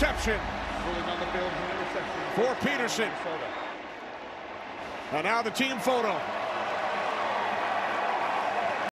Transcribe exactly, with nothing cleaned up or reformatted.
interception for Peterson. And now the team photo.